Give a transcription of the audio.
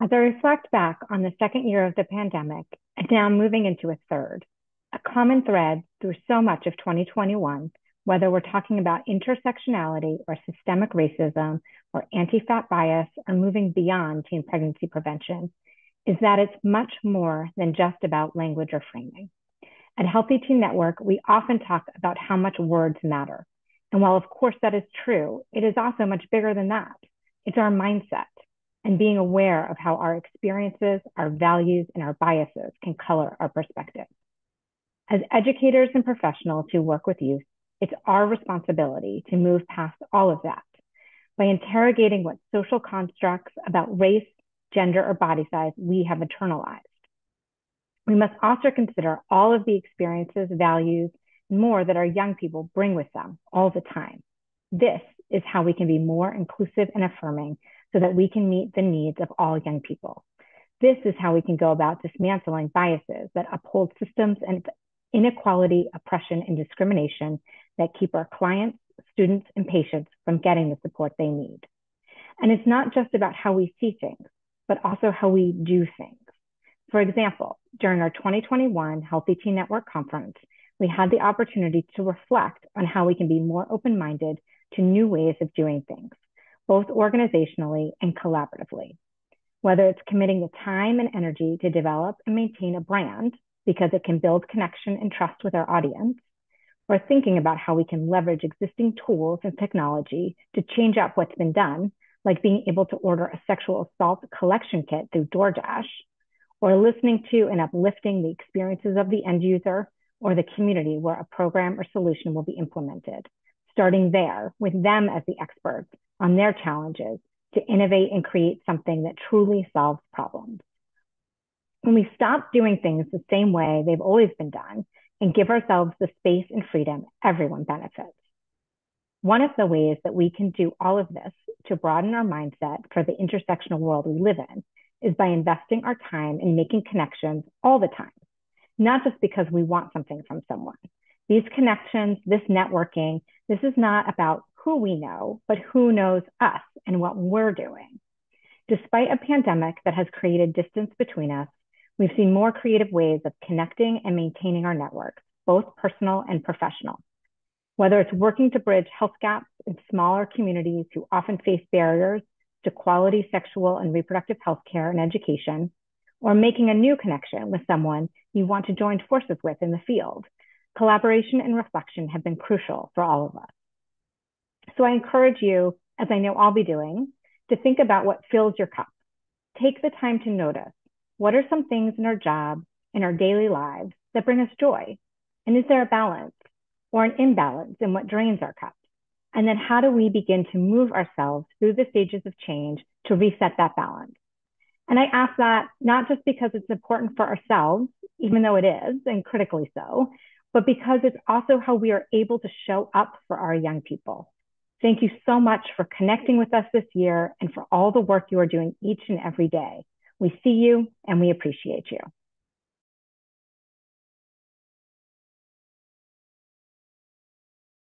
As I reflect back on the second year of the pandemic, and now moving into a third, a common thread through so much of 2021, whether we're talking about intersectionality or systemic racism or anti-fat bias or moving beyond teen pregnancy prevention, is that it's much more than just about language or framing. At Healthy Teen Network, we often talk about how much words matter. And while of course that is true, it is also much bigger than that. It's our mindset and being aware of how our experiences, our values, and our biases can color our perspective. As educators and professionals who work with youth, it's our responsibility to move past all of that by interrogating what social constructs about race, gender, or body size we have internalized. We must also consider all of the experiences, values, and more that our young people bring with them all the time. This is how we can be more inclusive and affirming so that we can meet the needs of all young people. This is how we can go about dismantling biases that uphold systems and inequality, oppression, and discrimination that keep our clients, students, and patients from getting the support they need. And it's not just about how we see things, but also how we do things. For example, during our 2021 Healthy Teen Network conference, we had the opportunity to reflect on how we can be more open-minded to new ways of doing things, both organizationally and collaboratively. Whether it's committing the time and energy to develop and maintain a brand because it can build connection and trust with our audience, or thinking about how we can leverage existing tools and technology to change up what's been done, like being able to order a sexual assault collection kit through DoorDash, or listening to and uplifting the experiences of the end user or the community where a program or solution will be implemented, starting there with them as the experts on their challenges to innovate and create something that truly solves problems. When we stop doing things the same way they've always been done and give ourselves the space and freedom, everyone benefits. One of the ways that we can do all of this to broaden our mindset for the intersectional world we live in is by investing our time in making connections all the time, not just because we want something from someone. These connections, this networking, this is not about who we know, but who knows us and what we're doing. Despite a pandemic that has created distance between us, we've seen more creative ways of connecting and maintaining our network, both personal and professional. Whether it's working to bridge health gaps in smaller communities who often face barriers to quality sexual and reproductive health care and education, or making a new connection with someone you want to join forces with in the field, collaboration and reflection have been crucial for all of us. So I encourage you, as I know I'll be doing, to think about what fills your cup. Take the time to notice, what are some things in our job, in our daily lives that bring us joy? And is there a balance or an imbalance in what drains our cup? And then how do we begin to move ourselves through the stages of change to reset that balance? And I ask that not just because it's important for ourselves, even though it is, and critically so, but because it's also how we are able to show up for our young people. Thank you so much for connecting with us this year and for all the work you are doing each and every day. We see you and we appreciate you.